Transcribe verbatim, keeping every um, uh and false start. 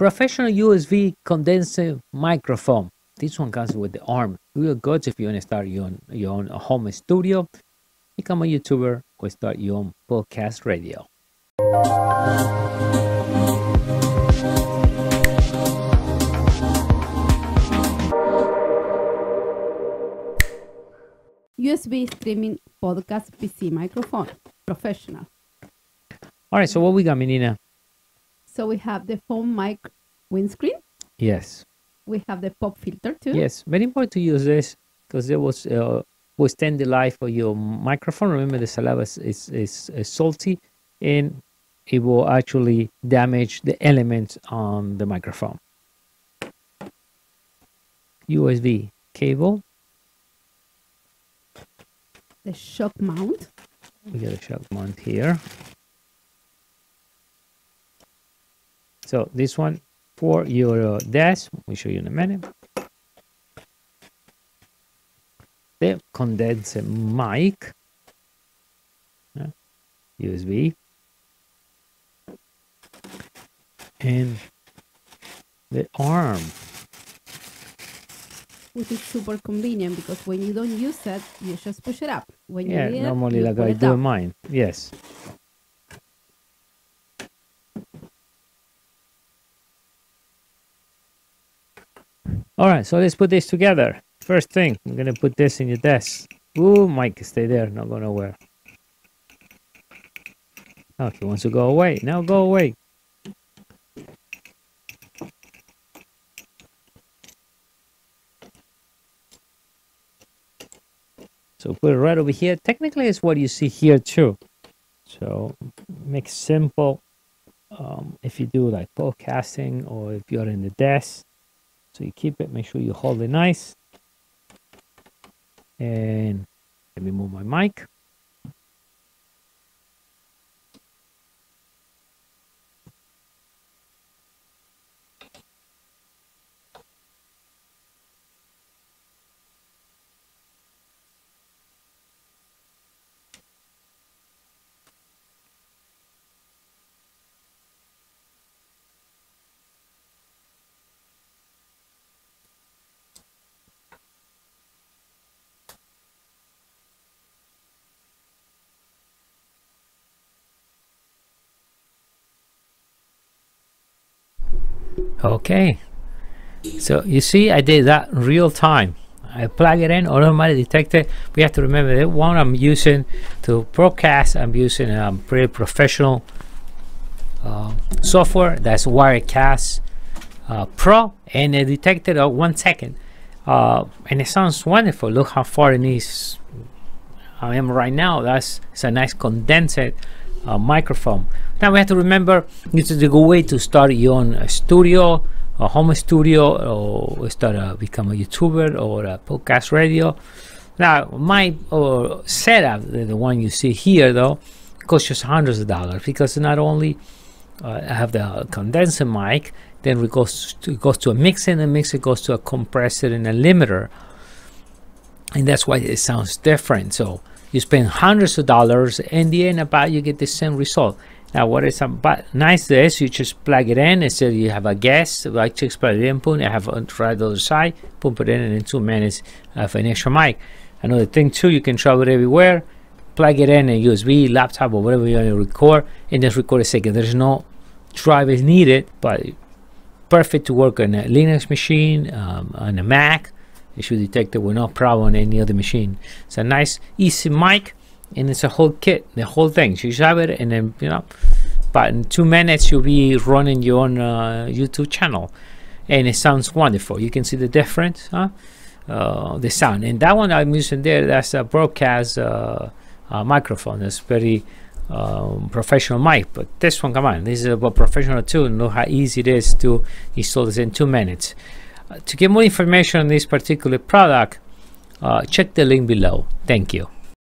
Professional U S B condenser microphone. This one comes with the arm. Real good if you want to start your own, your own home studio, become a YouTuber, or start your own podcast radio. U S B streaming podcast P C microphone, professional. All right, so what we got, Menina? So we have the phone mic windscreen. Yes. We have the pop filter too. Yes, very important to use this because it was uh, will extend the life of your microphone. Remember, the saliva is, is, is, is salty, and it will actually damage the elements on the microphone. U S B cable. The shock mount. We got a shock mount here. So this one for your uh, desk, we'll show you in a minute. The condenser mic, uh, U S B, and the arm. Which is super convenient because when you don't use it, you just push it up. When yeah, you need normally it, you like I do in mine. Yes. All right, so let's put this together. First thing, I'm gonna put this in your desk. Ooh, Mike, stay there, not go nowhere. Oh, if he wants to go away, now go away. So put it right over here. Technically, it's what you see here too. So make simple. Um, if you do like podcasting or if you're in the desk. So you keep it, make sure you hold it nice. And let me move my mic. Okay, so you see I did that real time. I plug it in, automatically detected. We have to remember that one I'm using to broadcast, I'm using a um, pretty professional uh, software, that's Wirecast uh, Pro, and it detected uh, one second. Uh, and it sounds wonderful, look how far it is. I am right now, that's it's a nice condensate Uh, microphone. Now we have to remember this is a good way to start your own uh, studio, a home studio, or start uh, become a YouTuber or a podcast radio. Now my uh, setup, the, the one you see here though, costs just hundreds of dollars because not only uh, I have the condenser mic, then it goes to, it goes to a mixer, and the mixer goes to a compressor and a limiter, and that's why it sounds different. So you spend hundreds of dollars, in the end about you get the same result. Now what is about nice is you just plug it in and say you have a guest, I just plug it in, boom, I have on right the other side, boom, put it in, and in two minutes I have an extra mic. Another thing too, you can travel everywhere, plug it in a U S B, laptop, or whatever you want to record, and just record a second. There's no drive is needed, but perfect to work on a Linux machine, um, on a Mac. It should detect it with no problem on any other machine. It's a nice easy mic, and it's a whole kit, the whole thing. So you just have it, and then you know, but in two minutes you'll be running your own uh, YouTube channel, and it sounds wonderful. You can see the difference, huh? Uh, the sound, and that one I'm using there, that's a broadcast uh, uh, microphone. It's very um, professional mic, but this one, come on, this is about professional too. Know how easy it is to install this in two minutes. To get more information on this particular product, uh, check the link below. Thank you.